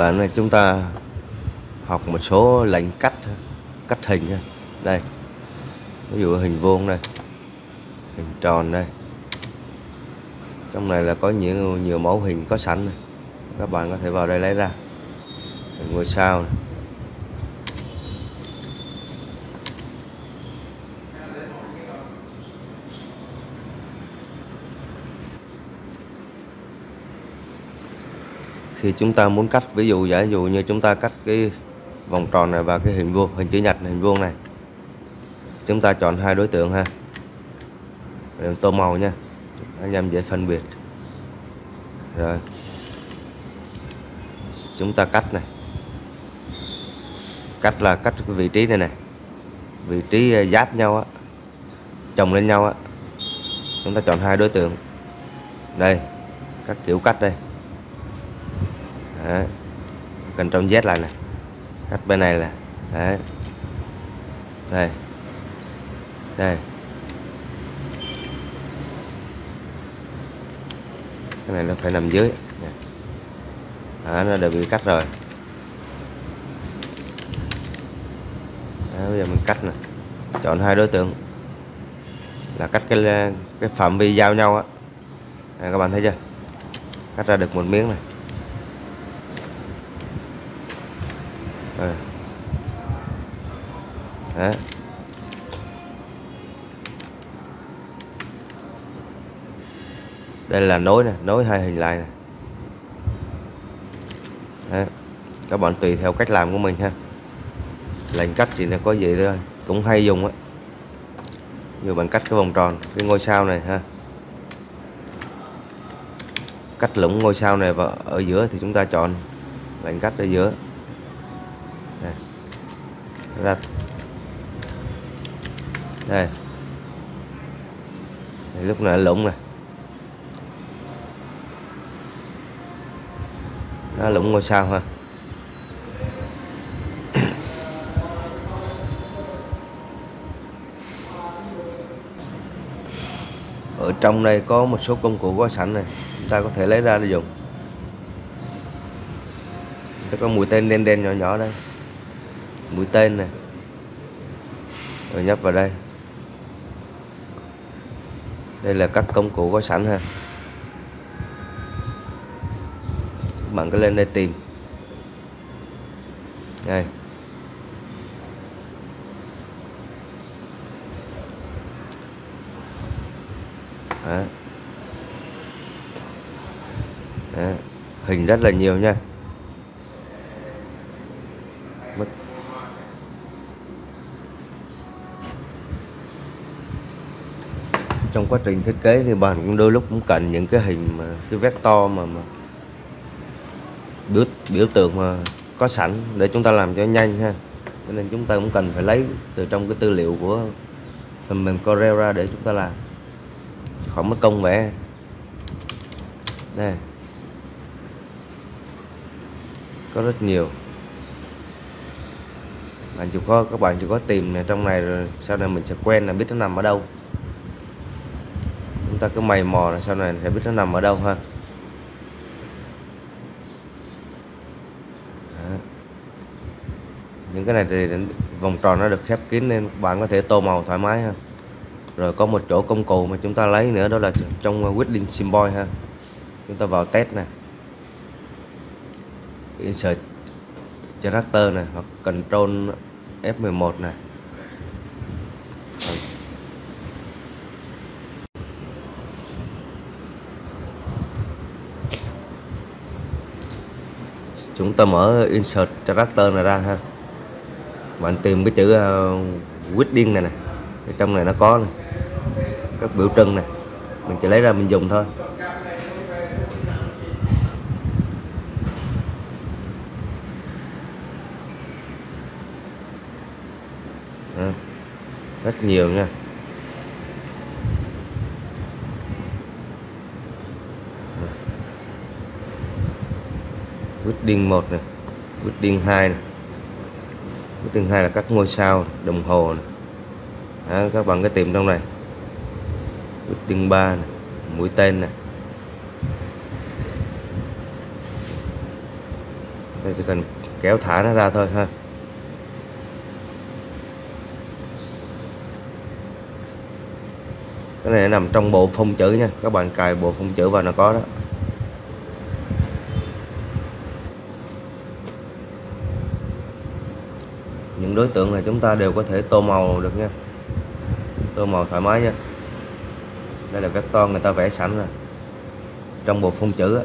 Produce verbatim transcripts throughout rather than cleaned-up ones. Bản này chúng ta học một số lệnh cắt cắt hình đây, ví dụ hình vuông đây, hình tròn đây, trong này là có nhiều nhiều mẫu hình có sẵn này. Các bạn có thể vào đây lấy ra ngôi sao này. Khi chúng ta muốn cắt, ví dụ giả dụ như chúng ta cắt cái vòng tròn này và cái hình vuông, hình chữ nhật này, hình vuông này, chúng ta chọn hai đối tượng ha, để tô màu nha, anh em dễ phân biệt. Rồi chúng ta cắt này, cắt là cắt cái vị trí này này, vị trí giáp nhau á, chồng lên nhau á, chúng ta chọn hai đối tượng đây, các kiểu cắt đây. Đấy. Ctrl Z lại này, cắt bên này là đấy, đây đây, cái này nó phải nằm dưới. Đó, nó đã bị cắt rồi. Đó, bây giờ mình cắt này, chọn hai đối tượng là cắt cái cái phạm vi giao nhau á, các bạn thấy chưa, cắt ra được một miếng này. Đấy. Đây là nối này, nối hai hình lại này. Đấy. Các bạn tùy theo cách làm của mình ha. Lệnh cắt thì là có vậy thôi, cũng hay dùng á. Như bạn cắt cái vòng tròn, cái ngôi sao này ha, cắt lũng ngôi sao này và ở giữa thì chúng ta chọn lệnh cắt ở giữa. Đây. Ra. Đây. Đây, lúc này lũng này, nó lũng ngôi sao ha. Ở trong đây có một số công cụ có sẵn này, chúng ta có thể lấy ra để dùng. Nó có mũi tên đen đen nhỏ nhỏ đây, mũi tên này, rồi nhấp vào đây. Đây là các công cụ có sẵn ha. Các bạn cứ lên đây tìm. Đây. Đó. Đó. Hình rất là nhiều nha. Trong quá trình thiết kế thì bạn cũng đôi lúc cũng cần những cái hình mà cái vector mà, mà biểu biểu tượng mà có sẵn để chúng ta làm cho nhanh ha. Cho nên chúng ta cũng cần phải lấy từ trong cái tư liệu của phần mềm Corel ra để chúng ta làm, không mất công vẽ. Đây có rất nhiều, bạn chỉ có các bạn chỉ có tìm này, trong này rồi sau này mình sẽ quen là biết nó nằm ở đâu. Ta cứ mày mò là sau này sẽ biết nó nằm ở đâu ha. Đó. Những cái này thì vòng tròn nó được khép kín nên bạn có thể tô màu thoải mái ha. Rồi có một chỗ công cụ mà chúng ta lấy nữa, đó là trong Wheatling symbol ha. Chúng ta vào test nè, insert character này, hoặc Control F mười một này. Chúng ta mở insert character này ra ha. Bạn tìm cái chữ Wheatling này nè, trong này nó có này, các biểu trưng này, mình chỉ lấy ra mình dùng thôi. À, rất nhiều nha. Wheatling một này, Wheatling hai này, Wheatling hai là các ngôi sao, đồng hồ này. Đó, các bạn cứ tìm trong này. Wheatling ba này, mũi tên này. Ta thì chỉ cần kéo thả nó ra thôi ha. Cái này nó nằm trong bộ phông chữ nha, các bạn cài bộ phông chữ vào nó có đó. Những đối tượng này chúng ta đều có thể tô màu được nha, tô màu thoải mái nha. Đây là các ton người ta vẽ sẵn rồi trong bộ phông chữ á,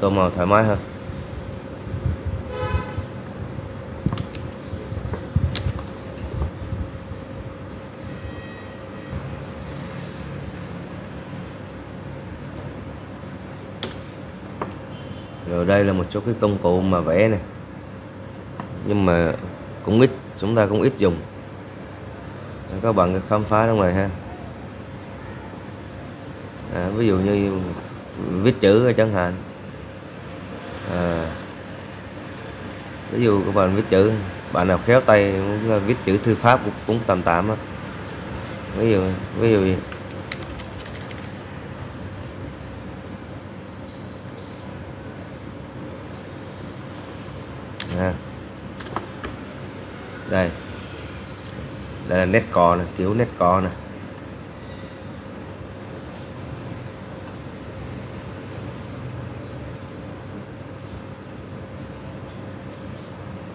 tô màu thoải mái hơn. Rồi đây là một số cái công cụ mà vẽ này, nhưng mà cũng ít, chúng ta cũng ít dùng. Để các bạn khám phá trong này ha. À, ví dụ như viết chữ chẳng hạn. À, ví dụ các bạn viết chữ, bạn nào khéo tay viết chữ thư pháp cũng, cũng tầm tạm á. Ví dụ ví dụ gì? À, đây đây là nét cò này, kiểu nét cò này.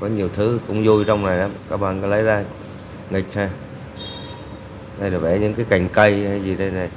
Có nhiều thứ cũng vui trong này lắm, các bạn có lấy ra nghịch ha. Đây là vẽ những cái cành cây hay gì đây này.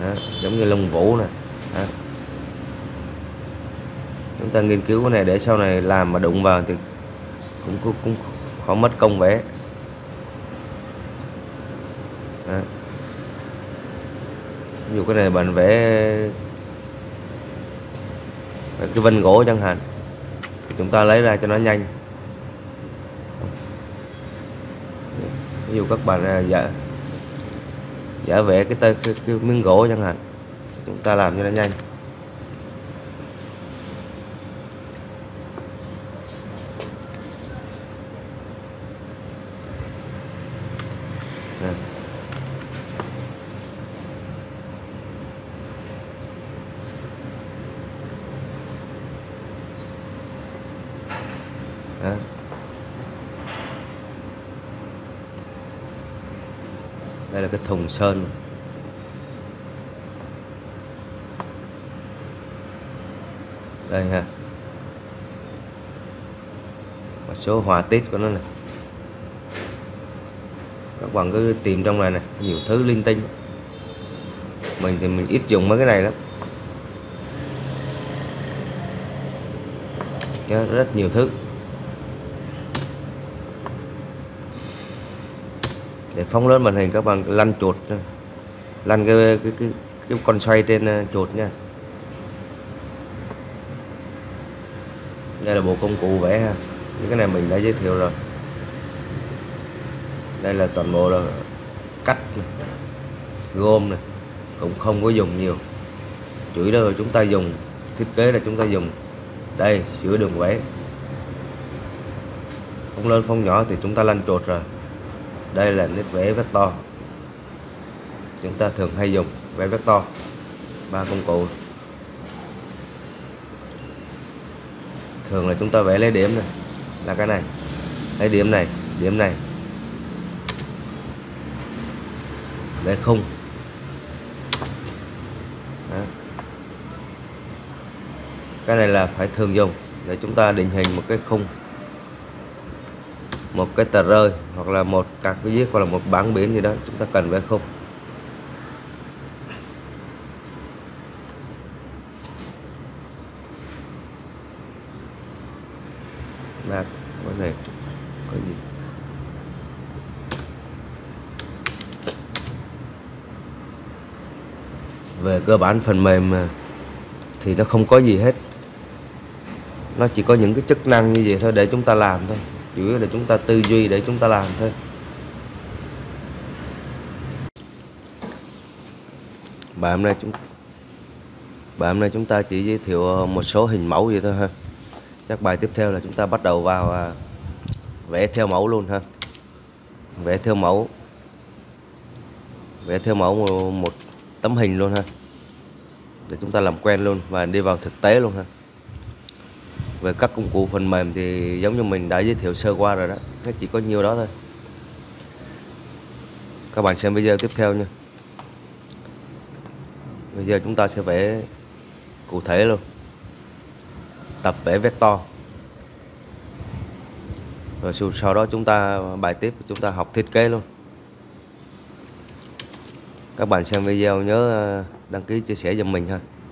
Đó, giống như lông vũ nè. Chúng ta nghiên cứu cái này để sau này làm mà đụng vào thì cũng cũng, cũng khó mất công vẽ. Đó. Ví dụ cái này bạn vẽ cái vân gỗ chẳng hạn, chúng ta lấy ra cho nó nhanh. Ví dụ các bạn giả giả vẽ cái, tơ, cái, cái miếng gỗ chẳng hạn, chúng ta làm cho nó nhanh. Đây là cái thùng sơn. Đây ha. Một số họa tiết của nó này. Các bạn cứ tìm trong này này, nhiều thứ linh tinh. Mình thì mình ít dùng mấy cái này lắm. Đó, rất nhiều thứ. Để phóng lớn màn hình các bạn lăn chuột, lăn cái cái cái, cái con xoay trên chuột nha. Đây là bộ công cụ vẽ ha, những cái này mình đã giới thiệu rồi. Đây là toàn bộ là cắt này, gom này, cũng không có dùng nhiều. Chủ yếu là chúng ta dùng thiết kế là chúng ta dùng. Đây sửa đường vẽ, phóng lớn phóng nhỏ thì chúng ta lăn chuột rồi. Đây là nét vẽ vector, chúng ta thường hay dùng vẽ vector. Ba công cụ thường là chúng ta vẽ lấy điểm này, là cái này, lấy điểm này, điểm này, lấy khung. Đó. Cái này là phải thường dùng để chúng ta định hình một cái khung, một cái tờ rơi hoặc là một các cái viết hoặc là một bảng biển gì đó, chúng ta cần vẽ khung. Là cái này có gì? Về cơ bản phần mềm thì nó không có gì hết, nó chỉ có những cái chức năng như vậy thôi để chúng ta làm thôi. Chủ yếu là chúng ta tư duy để chúng ta làm thôi. Bài hôm nay chúng bài hôm nay chúng ta chỉ giới thiệu một số hình mẫu vậy thôi ha. Các bài tiếp theo là chúng ta bắt đầu vào vẽ theo mẫu luôn ha. Vẽ theo mẫu. Vẽ theo mẫu một tấm hình luôn ha, để chúng ta làm quen luôn và đi vào thực tế luôn ha. Về các công cụ phần mềm thì giống như mình đã giới thiệu sơ qua rồi đó, nó chỉ có nhiều đó thôi. Các bạn xem video tiếp theo nha. Bây giờ chúng ta sẽ vẽ cụ thể luôn, tập vẽ vector. Rồi sau đó chúng ta bài tiếp chúng ta học thiết kế luôn. Các bạn xem video nhớ đăng ký chia sẻ giùm mình ha.